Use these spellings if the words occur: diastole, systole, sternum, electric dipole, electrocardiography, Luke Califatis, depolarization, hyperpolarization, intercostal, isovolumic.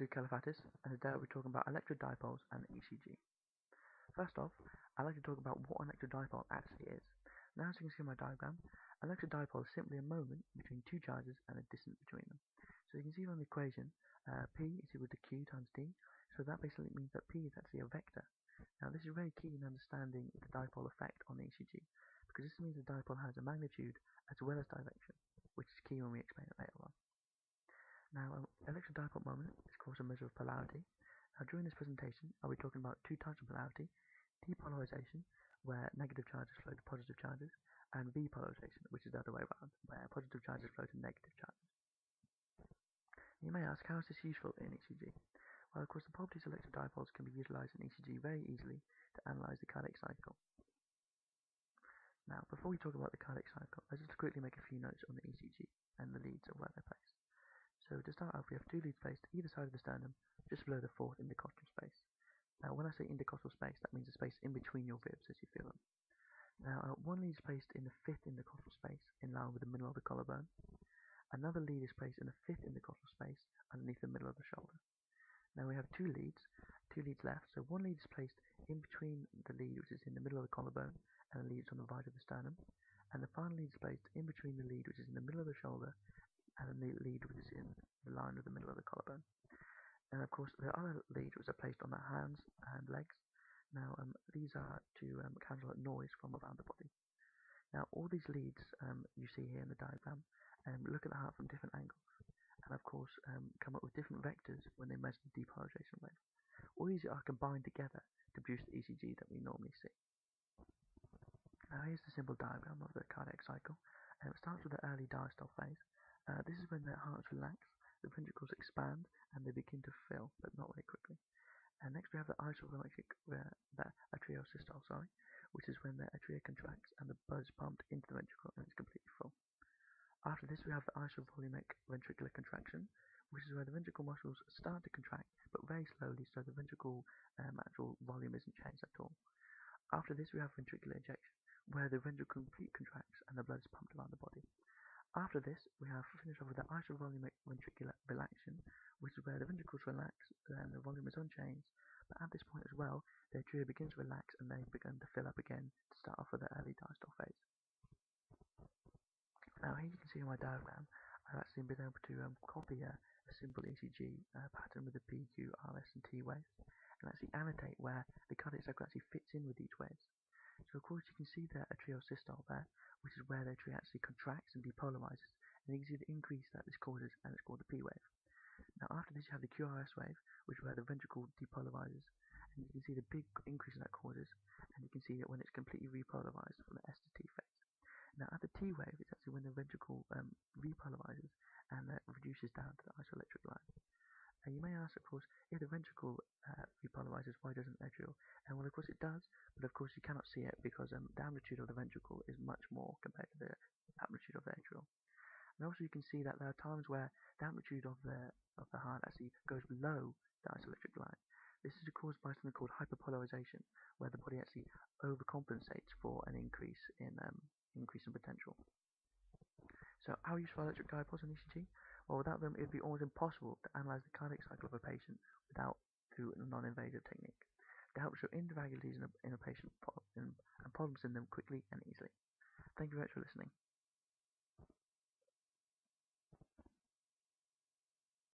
Luke Califatis, and today we're talking about electrodipoles and ECG. First off, I'd like to talk about what an electrodipole actually is. Now, as you can see in my diagram, an electrodipole is simply a moment between two charges and a distance between them. So you can see from the equation, P is equal to Q times D, so that basically means that P is actually a vector. Now, this is very key in understanding the dipole effect on the ECG, because this means the dipole has a magnitude as well as direction, which is key when we explain it later on. Now, an electrodipole moment is called a measure of polarity. Now, during this presentation, I'll be talking about two types of polarity: depolarization, where negative charges flow to positive charges, and vpolarization, which is the other way around, where positive charges flow to negative charges. You may ask, how is this useful in ECG? Well, of course, the properties of electrodipoles can be utilized in ECG very easily to analyze the cardiac cycle. Now, before we talk about the cardiac cycle, let's just quickly make a few notes on the ECG and the leads of where they're placed. So to start off, we have two leads placed either side of the sternum, just below the fourth intercostal space. Now, when I say intercostal space, that means the space in between your ribs as you feel them. Now, one lead is placed in the fifth intercostal space, in line with the middle of the collarbone. Another lead is placed in the fifth intercostal space, underneath the middle of the shoulder. Now, we have two leads left, so one lead is placed in between the lead which is in the middle of the collarbone and the lead on the right of the sternum, and the final lead is placed in between the lead which is in the middle of the shoulder and the lead which is in the line of the middle of the collarbone. And of course, the other leads which are placed on the hands and legs. Now, these are to cancel out noise from around the body. Now, all these leads you see here in the diagram look at the heart from different angles, and of course come up with different vectors when they measure the depolarization wave. All these are combined together to produce the ECG that we normally see. Now, here's the simple diagram of the cardiac cycle, and it starts with the early diastole phase. This is when the hearts relax, the ventricles expand, and they begin to fill, but not very quickly. And next we have the atrial systole, which is when the atria contracts and the blood is pumped into the ventricle and it's completely full. After this, we have the isovolumic ventricular contraction, which is where the ventricle muscles start to contract, but very slowly, so the ventricle actual volume isn't changed at all. After this, we have ventricular ejection, where the ventricle completely contracts and the blood is pumped around the body. After this, we have finished off with the isovolumic ventricular relaxation, which is where the ventricles relax and the volume is unchanged, but at this point as well, the atria begins to relax and they begin to fill up again to start off with the early diastole phase. Now, here you can see in my diagram, I've actually been able to copy a simple ECG pattern with the P, Q, R, S and T waves, and actually annotate where the cardiac cycle actually fits in with these waves. So of course you can see the atrial systole there, which is where the atria actually contracts and depolarises, and you can see the increase that this causes, and it's called the P wave. Now, after this you have the QRS wave, which is where the ventricle depolarises, and you can see the big increase that causes, and you can see that when it's completely repolarised from the S to T phase. Now, at the T wave, it's actually when the ventricle repolarizes and that reduces down to the isoelectric line. And you may ask, of course, if the ventricle repolarizes, why doesn't the atrial? And well, of course it does, but of course you cannot see it because the amplitude of the ventricle is much more compared to the amplitude of the atrial. And also you can see that there are times where the amplitude of the heart actually goes below the isoelectric line. This is caused by something called hyperpolarization, where the body actually overcompensates for an increase in potential. So, how useful are electric dipoles in ECG? Well, without them it would be almost impossible to analyze the cardiac cycle of a patient through a non-invasive technique. They help show irregularities in a patient and problems in them quickly and easily. Thank you very much for listening.